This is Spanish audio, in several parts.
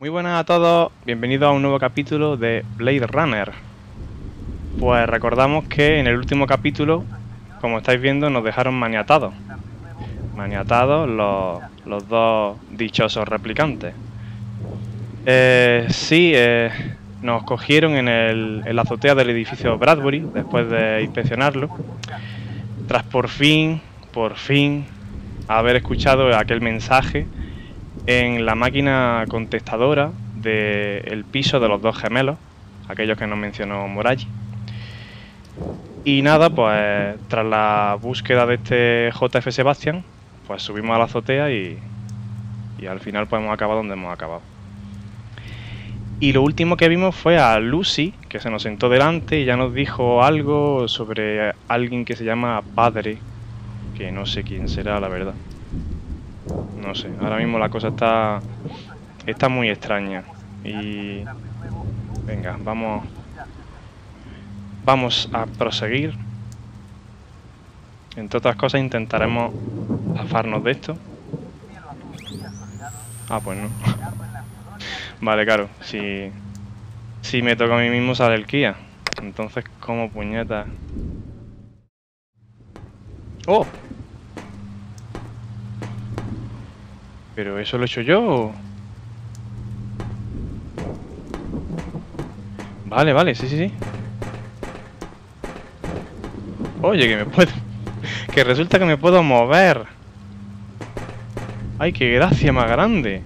Muy buenas a todos, bienvenidos a un nuevo capítulo de Blade Runner. Pues recordamos que en el último capítulo, como estáis viendo, nos dejaron maniatados. Maniatados los dos dichosos replicantes. Nos cogieron en la azotea del edificio Bradbury, después de inspeccionarlo. Tras por fin, haber escuchado aquel mensaje en la máquina contestadora del piso de los dos gemelos, aquellos que nos mencionó Moraji. Y nada, pues tras la búsqueda de este J.F. Sebastián, pues subimos a la azotea y al final pues hemos acabado donde hemos acabado. Y lo último que vimos fue a Lucy, que se nos sentó delante y ya nos dijo algo sobre alguien que se llama Padre, que no sé quién será, la verdad. No sé, ahora mismo la cosa está muy extraña. Y venga, vamos a proseguir. Entre otras cosas intentaremos zafarnos de esto. Ah, pues no. Vale, claro, si me toca a mí mismo sale el Kia. Entonces, como puñeta. ¡Oh! ¿Pero eso lo he hecho yo? Vale, vale, sí. Oye, que me puedo... que resulta que me puedo mover. ¡Ay, qué gracia más grande!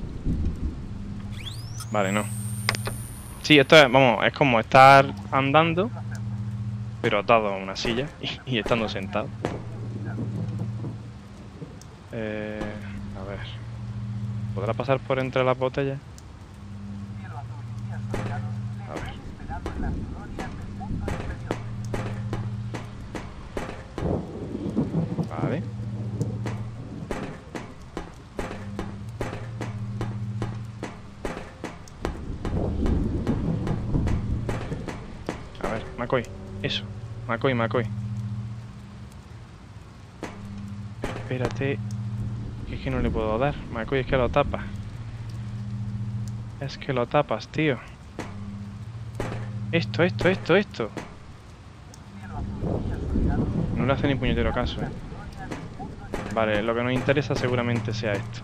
Vale, no. Sí, esto es, vamos, es como estar andando, pero atado a una silla y estando sentado. A ver... ¿Podrá pasar por entre las botellas? A ver. Vale. A ver, McCoy. Eso. McCoy. Espérate. Es que no le puedo dar, McCoy, es que lo tapas. Es que lo tapas, tío. Esto. No le hace ni puñetero caso, eh. Vale, lo que nos interesa seguramente sea esto.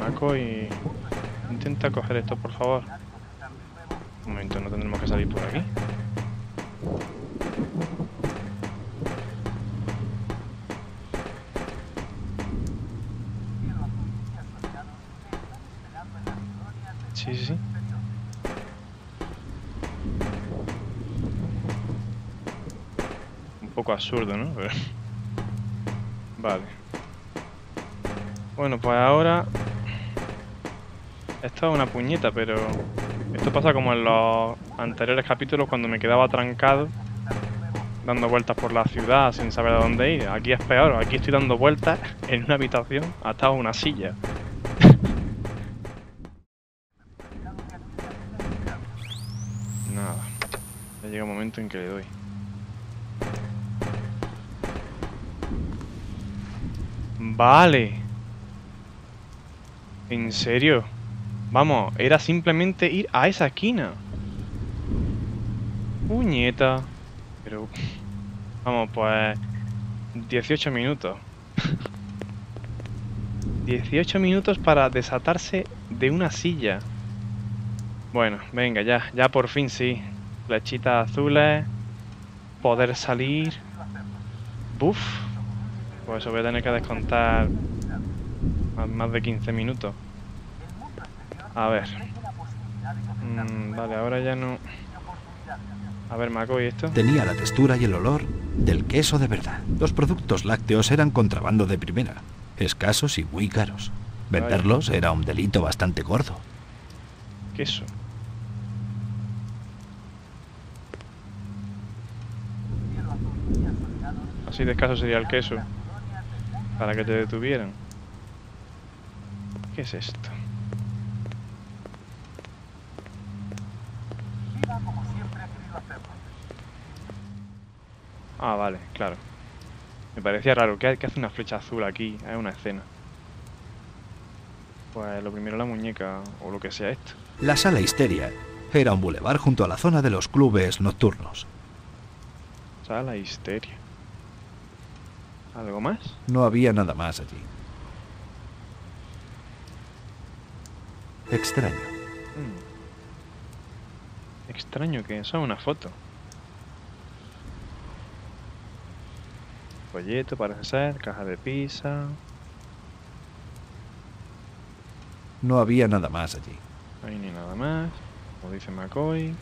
McCoy, intenta coger esto, por favor. Un momento, no tendremos que salir por aquí. Sí. Un poco absurdo, ¿no? Pero... Vale. Bueno, pues ahora... Esto es una puñeta, pero... Esto pasa como en los anteriores capítulos cuando me quedaba trancado dando vueltas por la ciudad sin saber a dónde ir. Aquí es peor, aquí estoy dando vueltas en una habitación atado a una silla. Llega un momento en que le doy. Vale. ¿En serio? Vamos, era simplemente ir a esa esquina. Puñeta. Pero... Vamos, pues... 18 minutos. 18 minutos para desatarse de una silla. Bueno, venga, ya por fin sí. Flechitas azules, poder salir. Buf, pues eso voy a tener que descontar más de 15 minutos. A ver, vale, ahora ya no. A ver, McCoy, esto. Tenía la textura y el olor del queso de verdad. Los productos lácteos eran contrabando de primera, escasos y muy caros. Venderlos era un delito bastante gordo. Queso. Así de escaso sería el queso, para que te detuvieran. ¿Qué es esto? Ah, vale, claro. Me parecía raro. ¿Qué hace una flecha azul aquí? Es una escena. Pues lo primero la muñeca, o lo que sea esto. La Sala Histeria era un bulevar junto a la zona de los clubes nocturnos. Sala Histeria. ¿Algo más? No había nada más allí. Extraño. Extraño que sea una foto. Folleto parece ser, caja de pizza. No había nada más allí. Ahí ni nada más, como dice McCoy.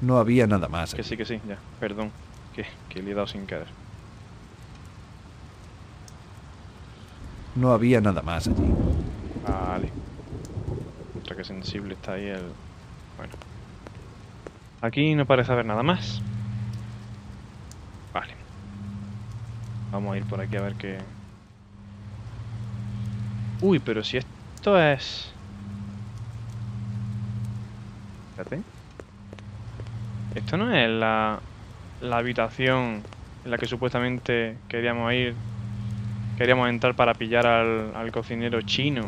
No había nada más allí. Que sí, ya, perdón, que le he dado sin querer. No había nada más allí. Vale. Otra que sensible está ahí el... Bueno. Aquí no parece haber nada más. Vale. Vamos a ir por aquí a ver qué... Uy, pero si esto es... Espérate. Esto no es la habitación en la que supuestamente queríamos ir... Queríamos entrar para pillar al cocinero chino.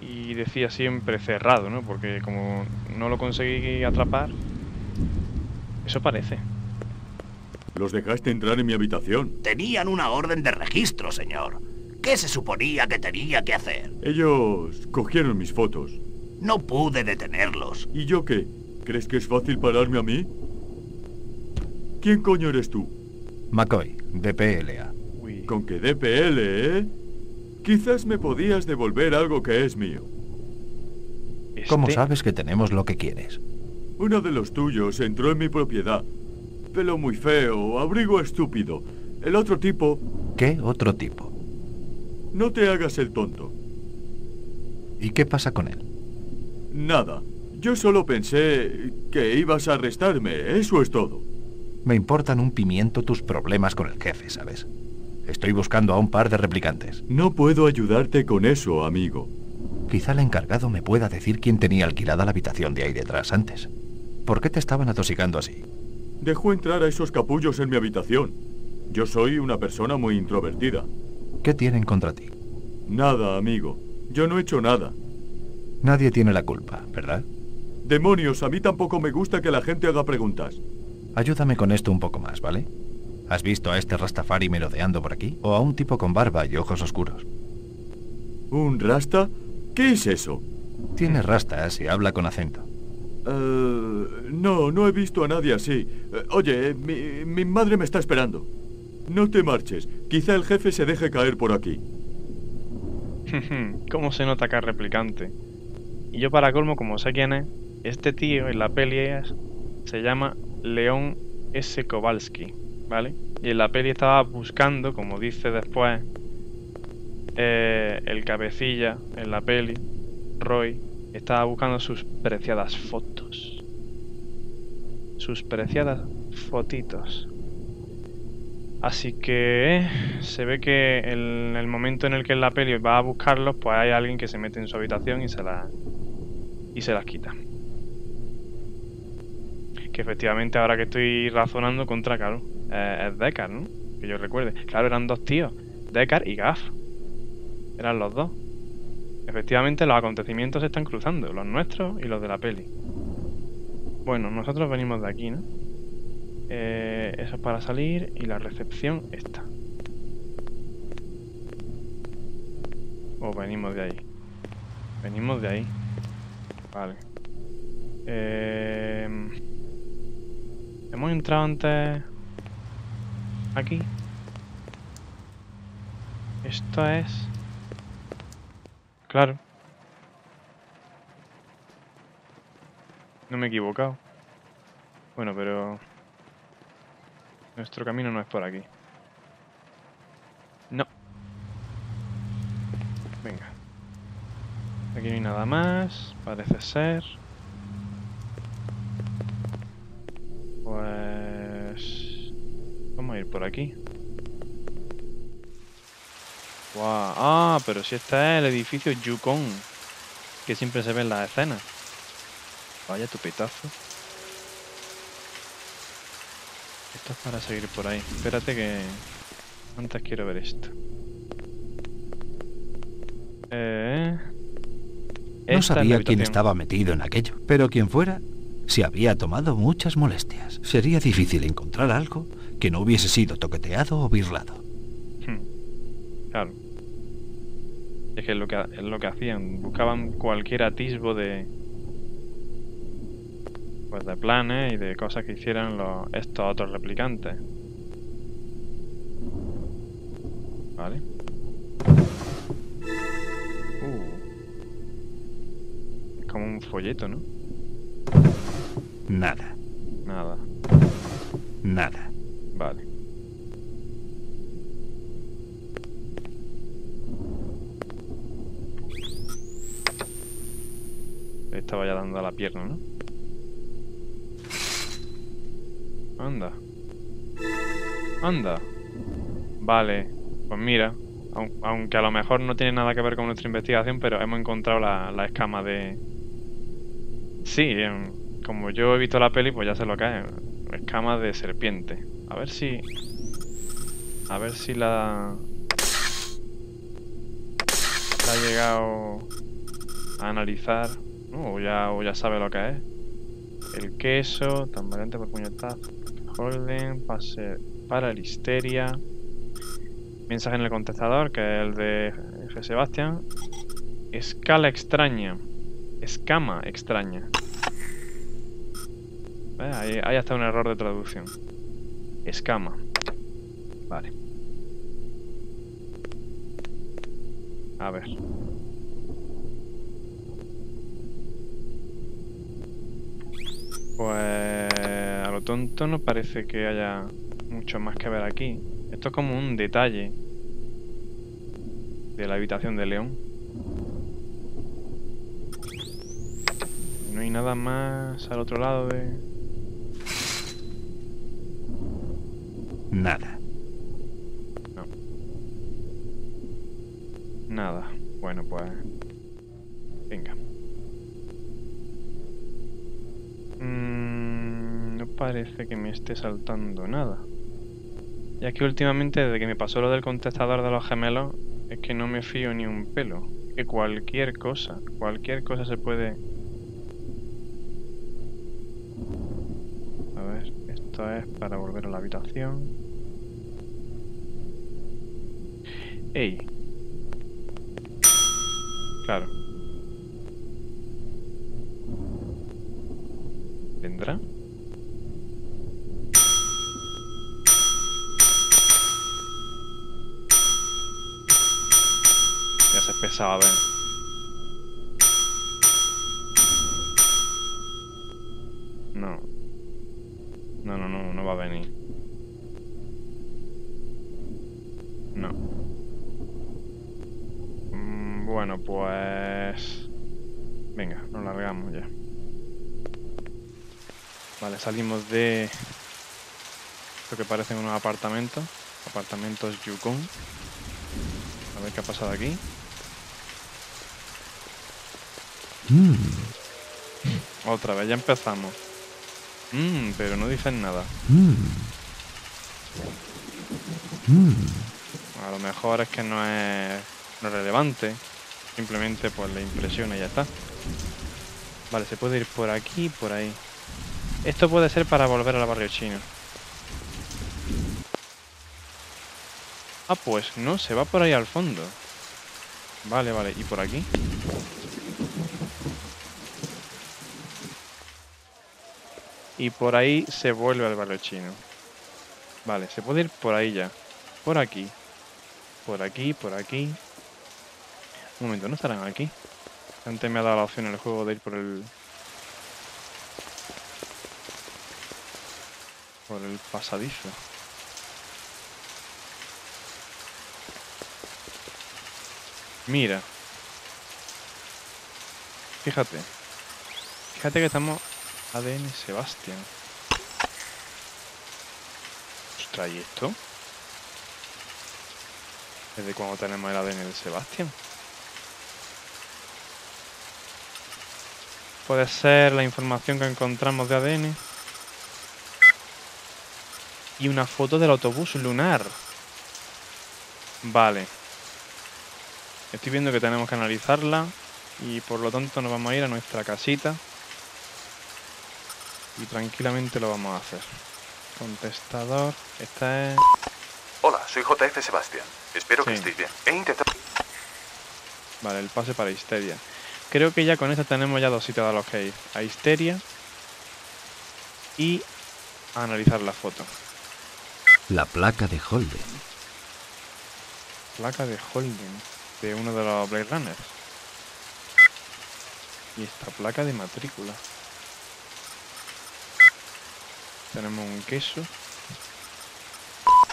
Y decía siempre cerrado, ¿no? Porque como no lo conseguí atrapar... Eso parece. ¿Los dejaste entrar en mi habitación? Tenían una orden de registro, señor. ¿Qué se suponía que tenía que hacer? Ellos cogieron mis fotos. No pude detenerlos. ¿Y yo qué? ¿Crees que es fácil pararme a mí? ¿Quién coño eres tú? McCoy. D.P.L.A. Con que D.P.L., ¿eh? Quizás me podías devolver algo que es mío. ¿Cómo sabes que tenemos lo que quieres? Uno de los tuyos entró en mi propiedad. Pelo muy feo, abrigo estúpido. El otro tipo... ¿Qué otro tipo? No te hagas el tonto. ¿Y qué pasa con él? Nada. Yo solo pensé que ibas a arrestarme, eso es todo. Me importan un pimiento tus problemas con el jefe, ¿sabes? Estoy buscando a un par de replicantes. No puedo ayudarte con eso, amigo. Quizá el encargado me pueda decir quién tenía alquilada la habitación de ahí detrás antes. ¿Por qué te estaban atosigando así? Dejó entrar a esos capullos en mi habitación. Yo soy una persona muy introvertida. ¿Qué tienen contra ti? Nada, amigo. Yo no he hecho nada. Nadie tiene la culpa, ¿verdad? Demonios, a mí tampoco me gusta que la gente haga preguntas. Ayúdame con esto un poco más, ¿vale? ¿Has visto a este Rastafari merodeando por aquí? ¿O a un tipo con barba y ojos oscuros? ¿Un rasta? ¿Qué es eso? Tiene rastas y habla con acento. No he visto a nadie así. Oye, mi madre me está esperando. No te marches. Quizá el jefe se deje caer por aquí. ¿Cómo se nota que es replicante? Y yo para colmo, como sé quién es, este tío en la peli se llama... León S. Kowalski, ¿vale? Y en la peli estaba buscando, como dice después, el cabecilla en la peli, Roy, estaba buscando sus preciadas fotos. Sus preciadas fotitos. Así que se ve que en el momento en el que en la peli va a buscarlos, pues hay alguien que se mete en su habitación y se las quita. Que efectivamente ahora que estoy razonando contra, claro, es Deckard, ¿no? Que yo recuerde. Claro, eran dos tíos, Deckard y Gaff. Eran los dos. Efectivamente los acontecimientos se están cruzando, los nuestros y los de la peli. Bueno, nosotros venimos de aquí, ¿no? Eso es para salir y la recepción está. O venimos de ahí. Venimos de ahí. Vale. ¿Hemos entrado antes aquí? Esto es... Claro. No me he equivocado. Bueno, pero... Nuestro camino no es por aquí. No. Venga. Aquí no hay nada más, parece ser. Pues... Vamos a ir por aquí. ¡Wow! ¡Ah! Pero si está el edificio Yukon, que siempre se ve en las escenas. Vaya tupetazo. Esto es para seguir por ahí. Espérate que... antes quiero ver esto. No sabía quién estaba metido en aquello, pero quien fuera, se había tomado muchas molestias. Sería difícil encontrar algo que no hubiese sido toqueteado o birlado. Claro. Es que es lo que hacían. Buscaban cualquier atisbo de... pues de planes y de cosas que hicieran estos otros replicantes. Vale. Es como un folleto, ¿no? Nada. Nada. Nada. Vale. Estaba ya dando a la pierna, ¿no? Anda. Anda. Vale. Pues mira, aunque a lo mejor no tiene nada que ver con nuestra investigación, pero hemos encontrado la escama de... Sí, como yo he visto la peli, pues ya sé lo que es. Escama de serpiente. A ver si... a ver si la ha llegado a analizar. O ya sabe lo que es. El queso, tan valiente por puñetazo. Holden, pase para la histeria. Mensaje en el contestador, que es el de G. Sebastián. Escala extraña. Escama extraña. Ahí hasta un error de traducción. Escama. Vale. A ver. Pues a lo tonto no parece que haya mucho más que ver aquí. Esto es como un detalle de la habitación de León. No hay nada más al otro lado de... Nada. No. Nada. Bueno, pues... venga. No parece que me esté saltando nada. Y aquí últimamente, desde que me pasó lo del contestador de los gemelos, es que no me fío ni un pelo. Que cualquier cosa se puede... A ver, esto es para volver a la habitación. ¡Ey! Claro. ¿Vendrá? Ya se empezaba a ver. No. No va a venir. No. Bueno, pues... venga, nos largamos ya. Vale, salimos de... lo que parecen unos apartamentos. Apartamentos Yukon. A ver qué ha pasado aquí. Otra vez, ya empezamos. Pero no dicen nada. A lo mejor es que no es relevante. Simplemente pues le impresiona y ya está. Vale, se puede ir por aquí y por ahí. Esto puede ser para volver al barrio chino. Ah, pues no, se va por ahí al fondo. Vale, vale, ¿y por aquí? Y por ahí se vuelve al barrio chino. Vale, se puede ir por ahí ya. Por aquí. Por aquí, por aquí. Un momento, ¿no estarán aquí? Antes me ha dado la opción en el juego de ir por el... por el pasadizo. Mira. Fíjate. Fíjate que estamos... ADN Sebastián. Ostras, ¿y esto? ¿Desde cuándo tenemos el ADN de Sebastián? Puede ser la información que encontramos de ADN. y una foto del autobús lunar. Vale. Estoy viendo que tenemos que analizarla y por lo tanto nos vamos a ir a nuestra casita y tranquilamente lo vamos a hacer. Contestador, esta es... Hola, soy J.F. Sebastián. Espero que estéis bien. He intentado... Vale, el pase para Histeria. Creo que ya con esta tenemos ya dos sitios a los que ir. A Histeria y a analizar la foto. La placa de Holden. Placa de Holden, de uno de los Blade Runners. Y esta placa de matrícula. Tenemos un queso.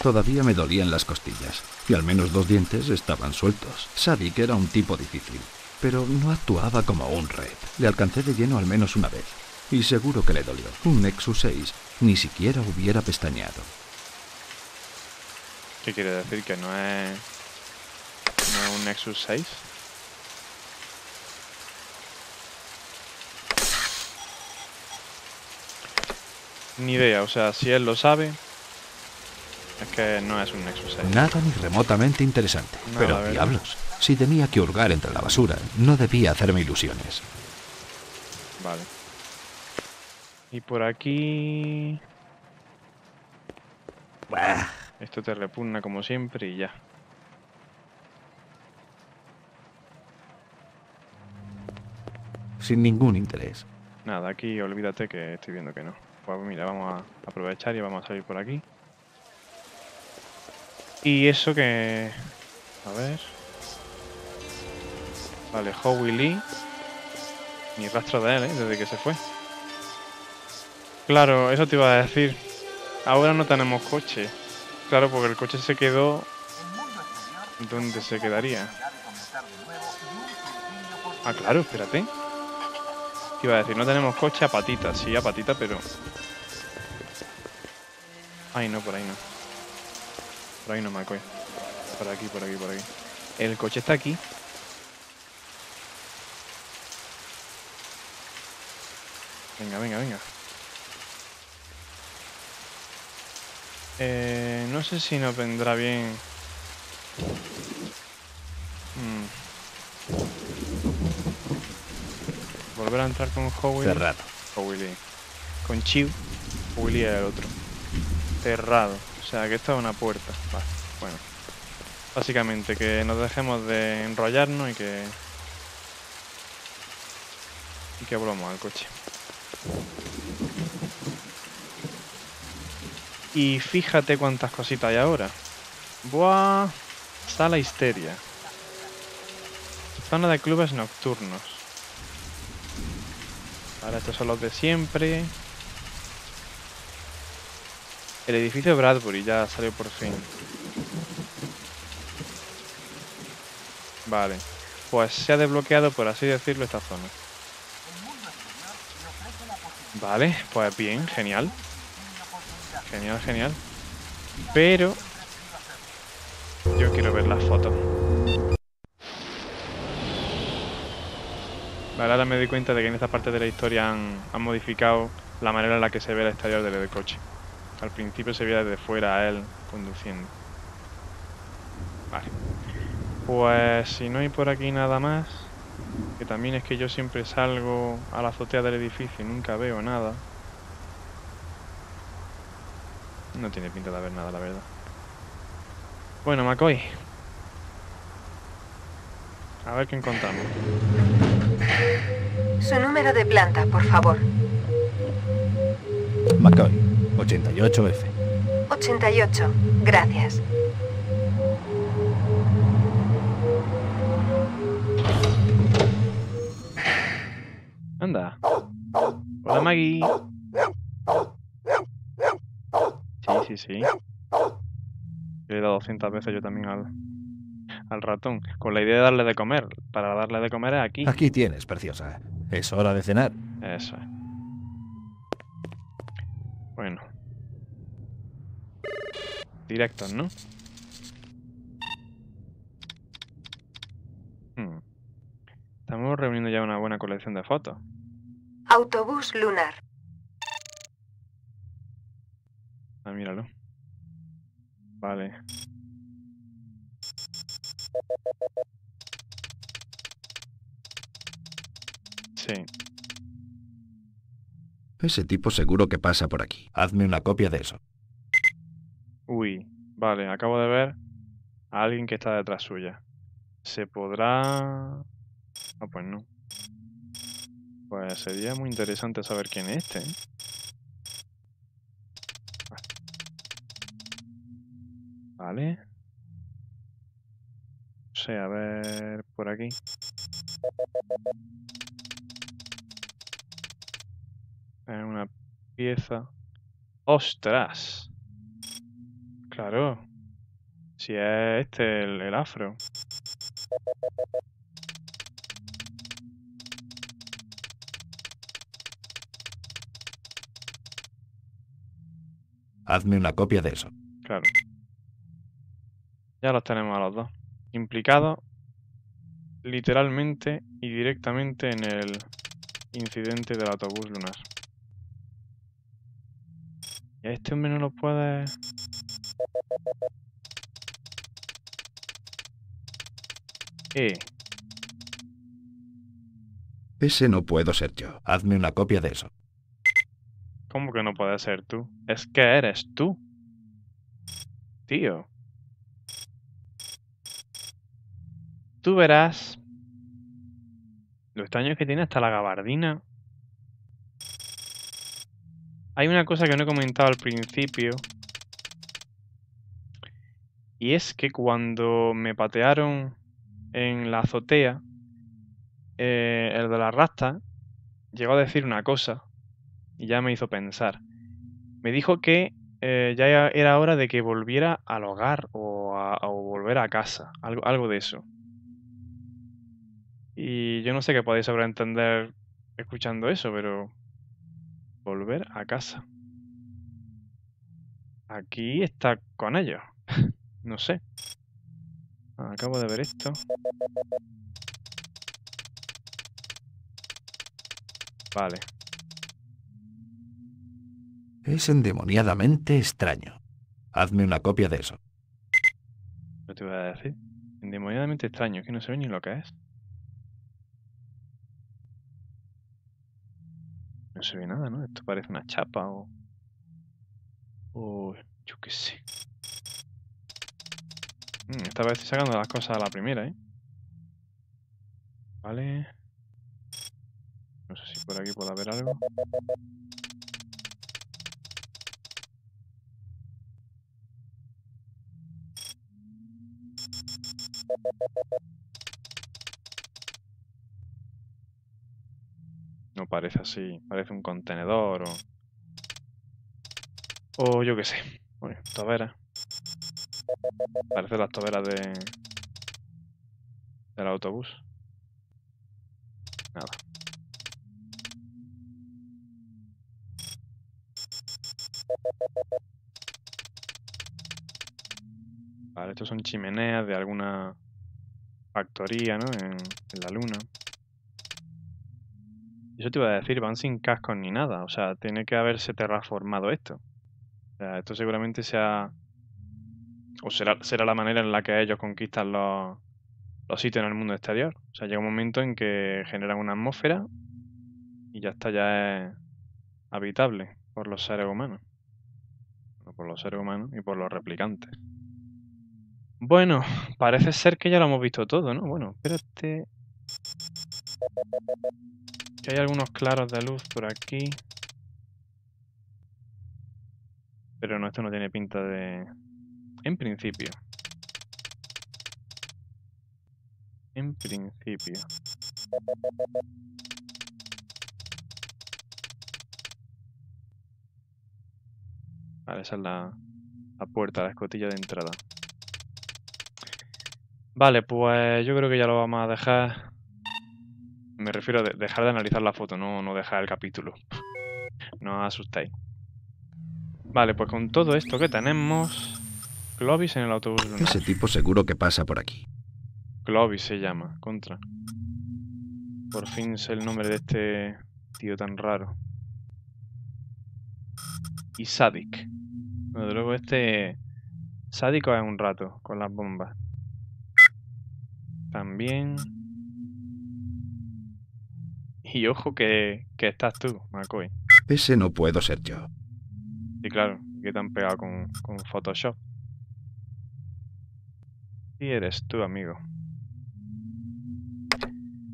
Todavía me dolían las costillas, y al menos dos dientes estaban sueltos. Sadik era un tipo difícil, pero no actuaba como un Red. Le alcancé de lleno al menos una vez, y seguro que le dolió. Un Nexus 6 ni siquiera hubiera pestañeado. ¿Qué quiere decir? ¿Que no es un Nexus 6? Ni idea, o sea, si él lo sabe... Es que no es un Nexus 6. Nada ni remotamente interesante. No, pero diablos, si tenía que hurgar entre la basura, no debía hacerme ilusiones. Vale. Y por aquí... Bah. Esto te repugna como siempre y ya. Sin ningún interés. Nada, aquí olvídate que estoy viendo que no. Pues mira, vamos a aprovechar y vamos a salir por aquí. Y eso que... A ver... Vale, Howie Lee. Ni rastro de él, ¿eh? Desde que se fue. Claro, eso te iba a decir. Ahora no tenemos coche. Claro, porque el coche se quedó... ¿Dónde se quedaría? Ah, claro, espérate. Te iba a decir, no tenemos coche a patita. Sí, a patita, pero... Ay, no, por ahí no. Por ahí no, McCoy. Por aquí, por aquí, por aquí. El coche está aquí. Venga, venga, venga. No sé si nos vendrá bien... Volver a entrar con Howie. Cerrado. Howie Lee. Con Chiu. Howie Lee era el otro. Cerrado. O sea, que esta es una puerta. Vale, bueno. Básicamente, que nos dejemos de enrollarnos y que... volvamos al coche. Y fíjate cuántas cositas hay ahora. Buah... Sala Histeria. Zona de clubes nocturnos. Ahora estos son los de siempre... El edificio Bradbury ya salió por fin. Vale. Pues se ha desbloqueado, por así decirlo, esta zona. Vale, pues bien, genial. Genial, genial. Pero... Yo quiero ver las fotos. Vale, ahora me doy cuenta de que en esta parte de la historia han modificado la manera en la que se ve el exterior del coche. Al principio se veía desde fuera a él conduciendo. Vale. Pues si no hay por aquí nada más, que también es que yo siempre salgo a la azotea del edificio y nunca veo nada. No tiene pinta de haber nada, la verdad. Bueno, McCoy. A ver qué encontramos. Su número de planta, por favor. McCoy. 88F. 88, gracias. Anda. Hola, Maggie. Sí, sí, sí. Le he dado 200 veces yo también al ratón. Con la idea de darle de comer. Para darle de comer aquí. Aquí tienes, preciosa. Es hora de cenar. Eso es. Bueno. Directos, ¿no? Estamos reuniendo ya una buena colección de fotos. Autobús lunar. Ah, míralo. Vale. Sí. Ese tipo seguro que pasa por aquí. Hazme una copia de eso. Uy, vale, acabo de ver a alguien que está detrás suya. ¿Se podrá...? Ah, pues no. Pues sería muy interesante saber quién es este, ¿eh? Vale. O sea, a ver... por aquí. Es una pieza... ¡Ostras! Claro. Si es este, el afro. Hazme una copia de eso. Claro. Ya los tenemos a los dos. Implicados literalmente y directamente en el incidente del autobús lunar. ¿Y a este hombre no lo puede...? Ese no puedo ser yo. Hazme una copia de eso. ¿Cómo que no puedes ser tú? Es que eres tú. Tío. Tú verás los daños que tiene hasta la gabardina. Hay una cosa que no he comentado al principio. Y es que cuando me patearon en la azotea, el de la rasta llegó a decir una cosa y ya me hizo pensar. Me dijo que ya era hora de que volviera al hogar o volver a casa, algo de eso. Y yo no sé qué podéis sobreentender escuchando eso, pero... volver a casa. Aquí está con ellos. No sé. Acabo de ver esto. Vale. Es endemoniadamente extraño. Hazme una copia de eso. No te voy a decir. Endemoniadamente extraño, que no se ve ni lo que es. No se ve nada, ¿no? Esto parece una chapa o... o... yo qué sé. Esta vez estoy sacando las cosas a la primera, ¿eh? Vale. No sé si por aquí puedo haber algo. No parece así. Parece un contenedor o... o yo qué sé. Bueno, tobera. Parece las toberas del autobús. Nada. Vale, estos son chimeneas de alguna factoría, ¿no? En la luna. Eso te iba a decir, van sin cascos ni nada. O sea, tiene que haberse terraformado esto. O sea, esto seguramente se ha... o será la manera en la que ellos conquistan los sitios en el mundo exterior. O sea, llega un momento en que generan una atmósfera y ya está, ya es habitable por los seres humanos. Bueno, por los seres humanos y por los replicantes. Bueno, parece ser que ya lo hemos visto todo, ¿no? Bueno, espérate. Que hay algunos claros de luz por aquí. Pero no, esto no tiene pinta de... En principio. Vale, esa es la puerta, la escotilla de entrada. Vale, pues yo creo que ya lo vamos a dejar. Me refiero a dejar de analizar la foto, no dejar el capítulo. No os asustéis. Vale, pues con todo esto que tenemos... Clovis en el autobús lunar. Ese tipo seguro que pasa por aquí. Clovis se llama, contra. Por fin sé el nombre de este tío tan raro. Y Sadik. Desde luego este Sádico es un rato con las bombas. También. Y ojo que estás tú, McCoy. Ese no puedo ser yo. Sí, claro, que te han pegado con Photoshop. Sí, eres tú, amigo.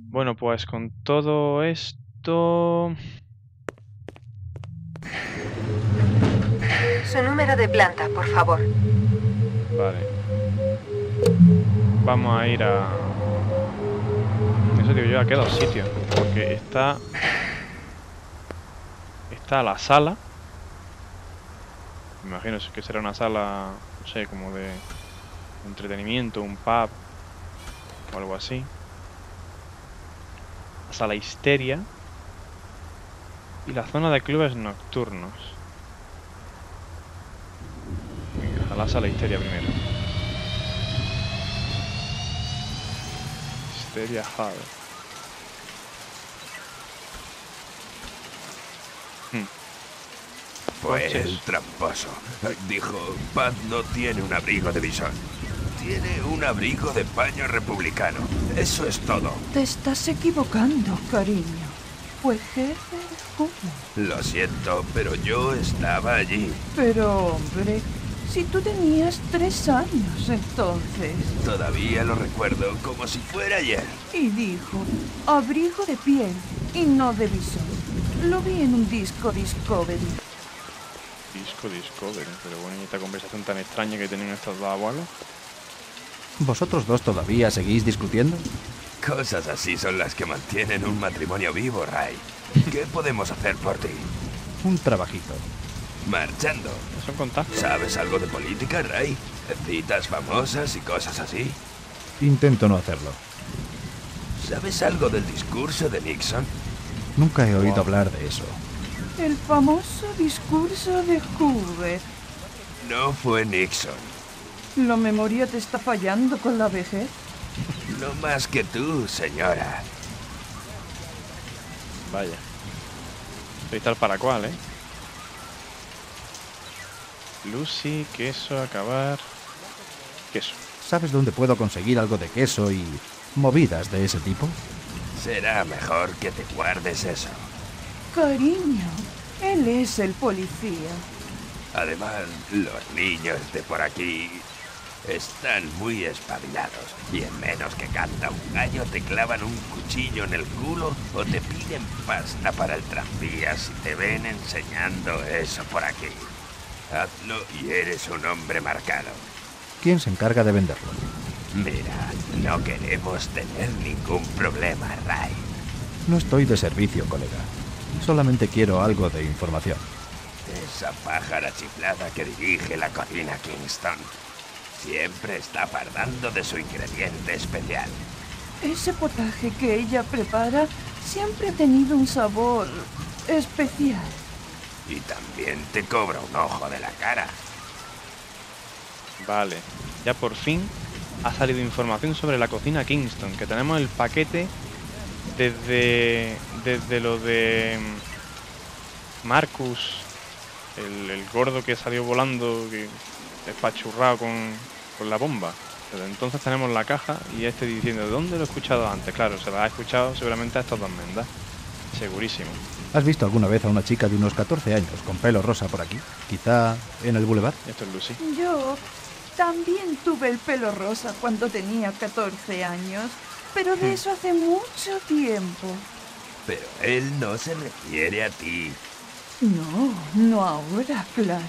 Bueno, pues con todo esto... Su número de planta, por favor. Vale. Vamos a ir a... Eso digo yo, a qué dos sitios. Porque está... Está la sala. Me imagino que será una sala, no sé, como de entretenimiento, un pub o algo así. La Sala Histeria. Y la zona de clubes nocturnos. Venga, a la Sala Histeria primero. Histeria Hall. Pues el tramposo dijo, Pat no tiene un abrigo de visón. Tiene un abrigo de paño republicano. Eso es todo. Te estás equivocando, cariño. Fue jefe de... Lo siento, pero yo estaba allí. Pero, hombre, si tú tenías 3 años entonces. Todavía lo recuerdo como si fuera ayer. Y dijo, abrigo de piel y no de visón. Lo vi en un disco Discovery. Pero bueno, ¿y esta conversación tan extraña que tienen estos dos abuelos? ¿Vosotros dos todavía seguís discutiendo? Cosas así son las que mantienen un matrimonio vivo, Ray. ¿Qué podemos hacer por ti? Un trabajito. Marchando. ¿Es un contacto? ¿Sabes algo de política, Ray? Citas famosas y cosas así. Intento no hacerlo. ¿Sabes algo del discurso de Nixon? Nunca he oído hablar de eso. El famoso discurso de Hoover. No fue Nixon. ¿La memoria te está fallando con la vejez? No más que tú, señora. Vaya. Soy tal para cual, ¿eh? Lucy, queso, acabar... Queso. ¿Sabes dónde puedo conseguir algo de queso y movidas de ese tipo? Será mejor que te guardes eso. Cariño, él es el policía. Además, los niños de por aquí están muy espabilados. Y en menos que canta un gallo, te clavan un cuchillo en el culo o te piden pasta para el tranvía si te ven enseñando eso por aquí. Hazlo y eres un hombre marcado. ¿Quién se encarga de venderlo? Mira, no queremos tener ningún problema, Ray. No estoy de servicio, colega. Solamente quiero algo de información. Esa pájara chiflada que dirige la cocina Kingston siempre está fardando de su ingrediente especial. Ese potaje que ella prepara siempre ha tenido un sabor especial. Y también te cobra un ojo de la cara. Vale, ya por fin ha salido información sobre la cocina Kingston, que tenemos el paquete desde lo de Marcus, el gordo que salió volando, que despachurrado con la bomba. Desde entonces tenemos la caja y este diciendo, ¿dónde lo he escuchado antes? Claro, se la ha escuchado seguramente a estos dos mendas. Segurísimo. ¿Has visto alguna vez a una chica de unos 14 años con pelo rosa por aquí? Quizá en el boulevard. Esto es Lucy. Yo también tuve el pelo rosa cuando tenía 14 años, pero de eso hace mucho tiempo. Pero él no se refiere a ti. No, no ahora, claro.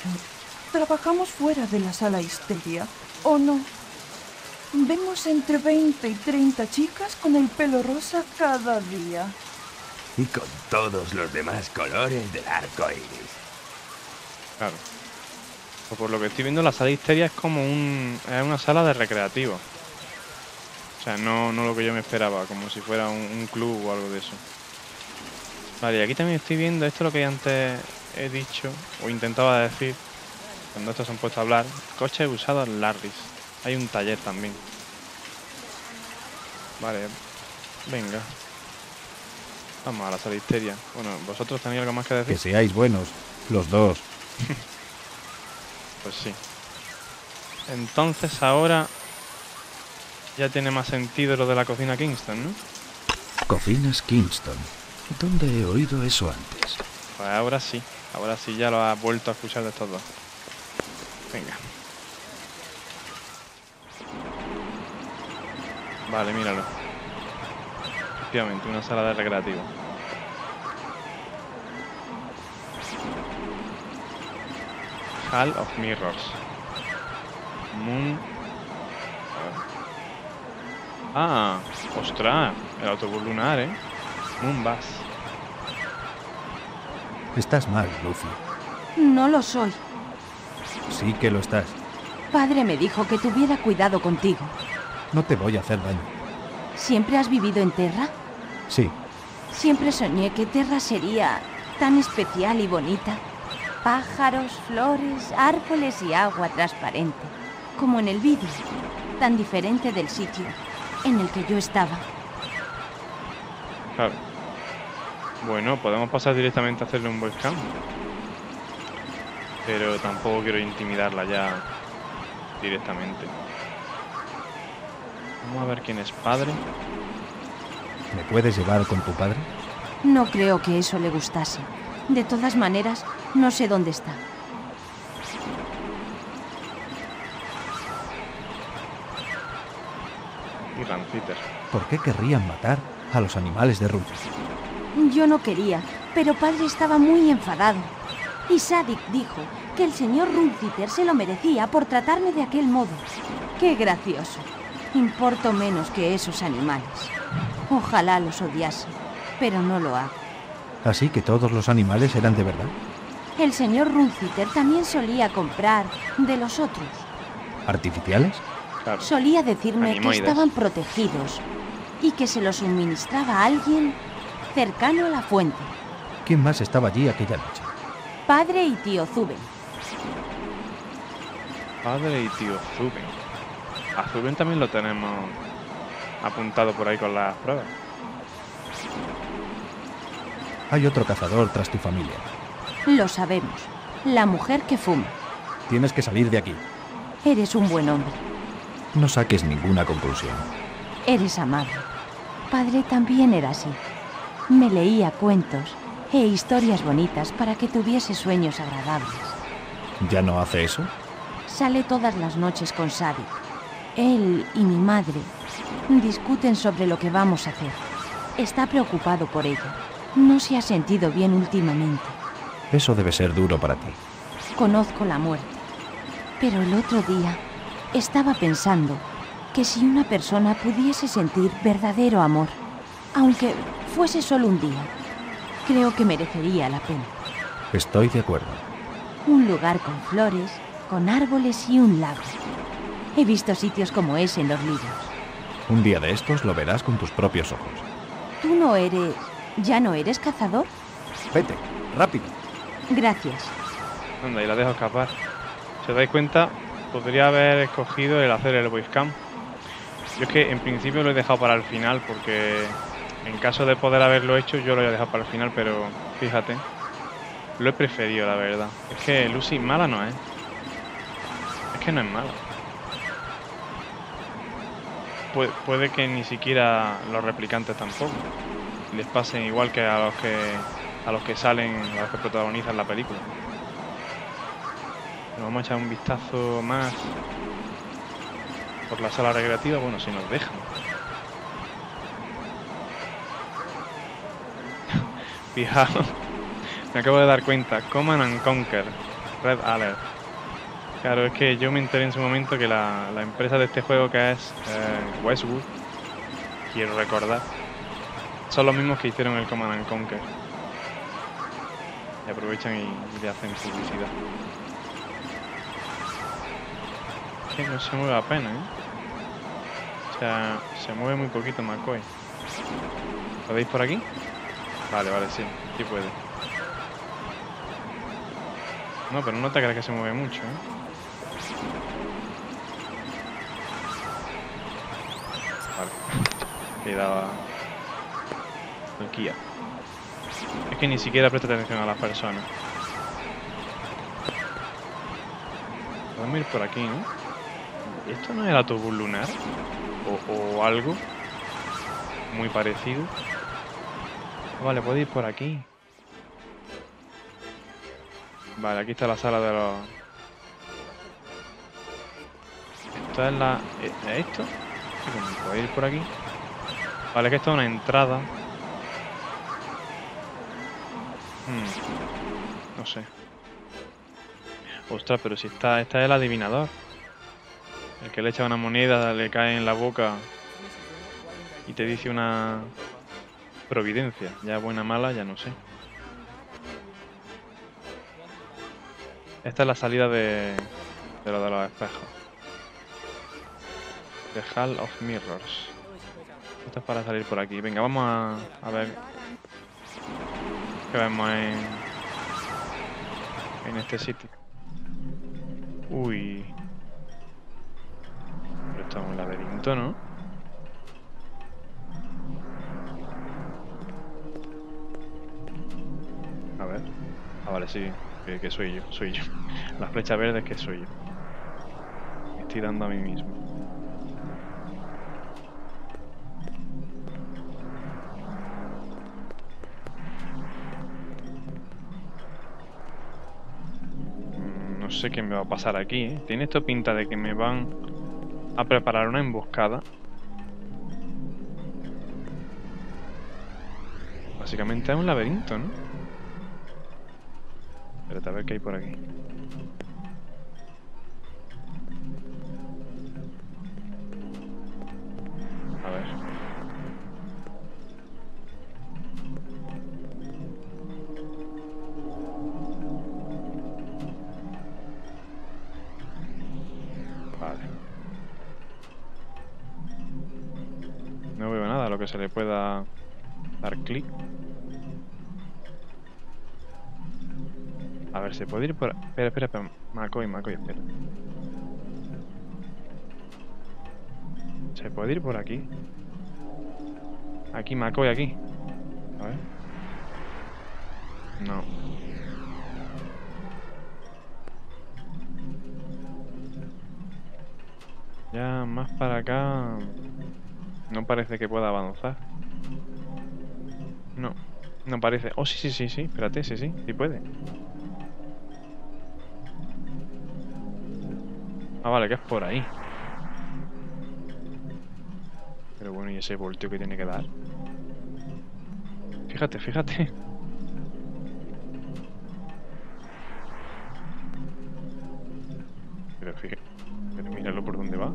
Trabajamos fuera de la Sala Histeria, ¿o no? Vemos entre 20 y 30 chicas con el pelo rosa cada día. Y con todos los demás colores del arco iris. Claro. Por lo que estoy viendo, la Sala Histeria es como una sala de recreativos. O sea, no lo que yo me esperaba, como si fuera un club o algo de eso. Vale, y aquí también estoy viendo, esto es lo que antes he dicho, o intentaba decir, cuando estos se han puesto a hablar, coches usados Larry's. Hay un taller también. Vale, venga. Vamos a la Sala Histeria. Bueno, ¿vosotros tenéis algo más que decir? Que seáis buenos, los dos. Pues sí. Entonces ahora ya tiene más sentido lo de la cocina Kingston, ¿no? Cocinas Kingston. ¿Dónde he oído eso antes? Pues ahora sí ya lo has vuelto a escuchar de estos dos. Venga. Vale, míralo. Efectivamente, una sala de recreativo. Hall of Mirrors. Moon... Ah, ostras, el autobús lunar, ¿eh? Moon Bus. Estás mal, Lucy. No lo soy. Sí que lo estás. Padre me dijo que tuviera cuidado contigo. No te voy a hacer daño. ¿Siempre has vivido en Terra? Sí. Siempre soñé que Terra sería tan especial y bonita. Pájaros, flores, árboles y agua transparente. Como en el vídeo, tan diferente del sitio en el que yo estaba. Claro. Bueno, podemos pasar directamente a hacerle un bootcamp. Pero tampoco quiero intimidarla ya directamente. Vamos a ver quién es padre. ¿Me puedes llevar con tu padre? No creo que eso le gustase. De todas maneras, no sé dónde está. Y Ranciter. ¿Por qué querrían matar a los animales de Ruth? Yo no quería, pero padre estaba muy enfadado. Y Sadik dijo que el señor Runciter se lo merecía por tratarme de aquel modo. ¡Qué gracioso! Importo menos que esos animales. Ojalá los odiase, pero no lo hago. ¿Así que todos los animales eran de verdad? El señor Runciter también solía comprar de los otros. ¿Artificiales? Claro. Solía decirme animoides, que estaban protegidos y que se los suministraba a alguien cercano a la fuente. ¿Quién más estaba allí aquella noche? Padre y tío Zubin. Padre y tío Zubin. A Zubin también lo tenemos apuntado por ahí con las pruebas. Hay otro cazador tras tu familia. Lo sabemos. La mujer que fuma. Tienes que salir de aquí. Eres un buen hombre. No saques ninguna conclusión. Eres amable. Padre también era así. Me leía cuentos e historias bonitas para que tuviese sueños agradables. ¿Ya no hace eso? Sale todas las noches con Sadik. Él y mi madre discuten sobre lo que vamos a hacer. Está preocupado por ella. No se ha sentido bien últimamente. Eso debe ser duro para ti. Conozco la muerte. Pero el otro día estaba pensando que si una persona pudiese sentir verdadero amor, aunque fuese solo un día, creo que merecería la pena. Estoy de acuerdo. Un lugar con flores, con árboles y un lago. He visto sitios como ese en los libros. Un día de estos lo verás con tus propios ojos. ¿Tú no eres... ya no eres cazador? Vete, rápido. Gracias. Anda, y la dejo escapar. Si os dais cuenta, podría haber escogido el hacer el bootcamp. Yo es que en principio lo he dejado para el final porque... en caso de poder haberlo hecho, yo lo voy a dejar para el final, pero fíjate. Lo he preferido, la verdad. Es que Lucy mala no es. Es que no es mala. Puede que ni siquiera los replicantes tampoco. Les pasen igual que a los que salen, a los que protagonizan la película. Nos vamos a echar un vistazo más por la sala recreativa, bueno, si nos dejan. Fijaos, me acabo de dar cuenta, Command and Conquer, Red Alert. Claro, es que yo me enteré en su momento que la empresa de este juego, que es Westwood, quiero recordar, son los mismos que hicieron el Command and Conquer. Y aprovechan y le hacen publicidad. Es que no se mueve apenas, ¿eh? O sea, se mueve muy poquito McCoy. ¿Lo veis por aquí? Vale, vale, sí, sí puede. No, pero no te creas que se mueve mucho, Vale. Quedaba... Turquía. Es que ni siquiera presta atención a las personas. Podemos ir por aquí, ¿no? ¿Esto no es el autobús lunar? O algo muy parecido. Vale, puedo ir por aquí. Vale, aquí está la sala de los... Esta es la... ¿Esto? ¿Puedo ir por aquí? Vale, que esta es una entrada. No sé. Ostras, pero si esta es el adivinador. El que le echa una moneda, le cae en la boca y te dice una providencia. Ya buena, mala, ya no sé. Esta es la salida de lo de los espejos. The Hall of Mirrors. Esto es para salir por aquí. Venga, vamos a ver qué vemos en este sitio. Uy. Pero esto es un laberinto, ¿no? A ver. Ah, vale, sí. Que soy yo, soy yo. Las flechas verdes que soy yo. Me estoy dando a mí mismo. No sé qué me va a pasar aquí, ¿eh? Tiene esto pinta de que me van a preparar una emboscada. Básicamente es un laberinto, ¿no? Espérate, a ver qué hay por aquí. A ver. Vale. No veo nada a lo que se le pueda dar clic. A ver, ¿se puede ir por...? Espera, espera, espera. McCoy, espera. ¿Se puede ir por aquí? Aquí, McCoy, aquí. A ver. No. Ya más para acá... No parece que pueda avanzar. No. No parece... Oh, sí. Espérate, sí. Sí puede. Ah, vale, que es por ahí. Pero bueno, ¿y ese volteo que tiene que dar? Fíjate. Pero míralo por dónde va.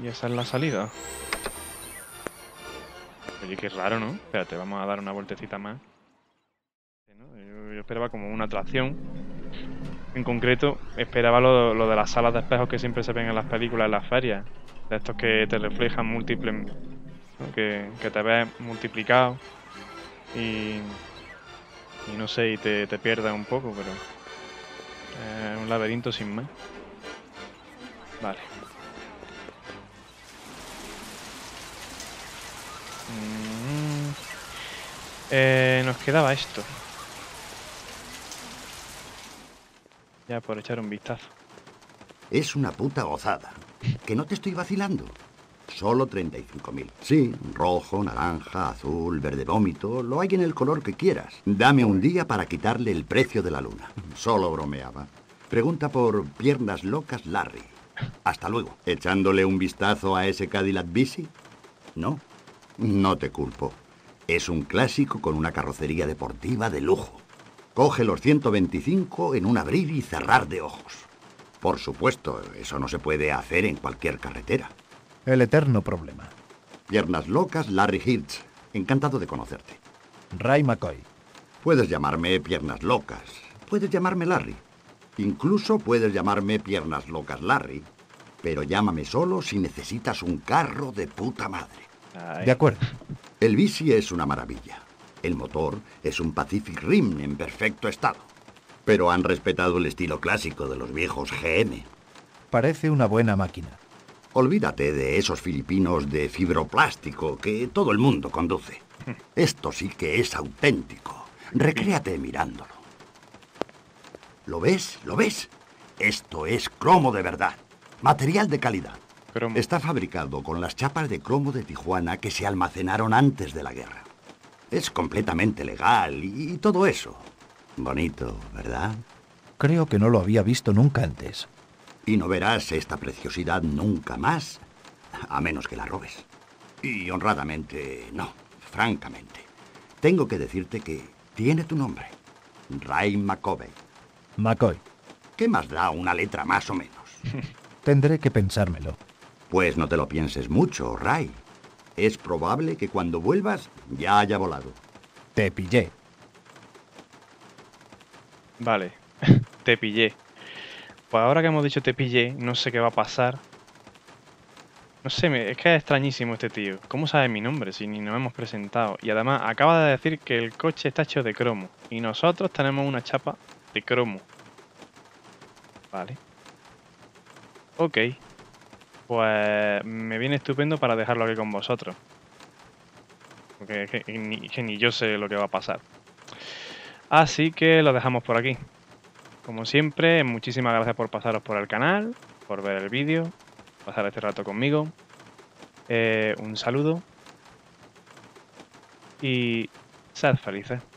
Y esa es la salida. Oye, qué raro, ¿no? Espérate, vamos a dar una vueltecita más. Yo esperaba como una atracción. En concreto, esperaba lo de las salas de espejos que siempre se ven en las películas, en las ferias. De estos que te reflejan múltiples... ¿no? Que te ves multiplicado. Y no sé, y te pierdes un poco, pero... Es un laberinto sin más. Vale. Nos quedaba esto. Ya por echar un vistazo. Es una puta gozada. Que no te estoy vacilando. Solo 35.000. Sí, rojo, naranja, azul, verde vómito. Lo hay en el color que quieras. Dame un día para quitarle el precio de la luna. Solo bromeaba. Pregunta por Piernas Locas Larry. Hasta luego. ¿Echándole un vistazo a ese Cadillac Bici? No. No te culpo. Es un clásico con una carrocería deportiva de lujo. Coge los 125 en un abrir y cerrar de ojos. Por supuesto, eso no se puede hacer en cualquier carretera. El eterno problema. Piernas Locas Larry Hirsch. Encantado de conocerte. Ray McCoy. Puedes llamarme Piernas Locas. Puedes llamarme Larry. Incluso puedes llamarme Piernas Locas Larry. Pero llámame solo si necesitas un carro de puta madre. Ay. De acuerdo. El bici es una maravilla. El motor es un Pacific Rim en perfecto estado. Pero han respetado el estilo clásico de los viejos GM. Parece una buena máquina. Olvídate de esos filipinos de fibroplástico que todo el mundo conduce. Esto sí que es auténtico. Recréate mirándolo. ¿Lo ves? ¿Lo ves? Esto es cromo de verdad. Material de calidad. Cromo. Está fabricado con las chapas de cromo de Tijuana que se almacenaron antes de la guerra. Es completamente legal y todo eso. Bonito, ¿verdad? Creo que no lo había visto nunca antes. Y no verás esta preciosidad nunca más, a menos que la robes. Y honradamente, no, francamente. Tengo que decirte que tiene tu nombre. Ray McCoy. McCoy. ¿Qué más da una letra más o menos? Tendré que pensármelo. Pues no te lo pienses mucho, Ray. Es probable que cuando vuelvas ya haya volado. Te pillé. Vale, te pillé. Pues ahora que hemos dicho te pillé, no sé qué va a pasar. No sé, es que es extrañísimo este tío. ¿Cómo sabe mi nombre si ni nos hemos presentado? Y además acaba de decir que el coche está hecho de cromo. Y nosotros tenemos una chapa de cromo. Vale. Ok. Pues me viene estupendo para dejarlo aquí con vosotros. Porque que ni yo sé lo que va a pasar. Así que lo dejamos por aquí. Como siempre, muchísimas gracias por pasaros por el canal, por ver el vídeo, pasar este rato conmigo. Un saludo. Y sed felices.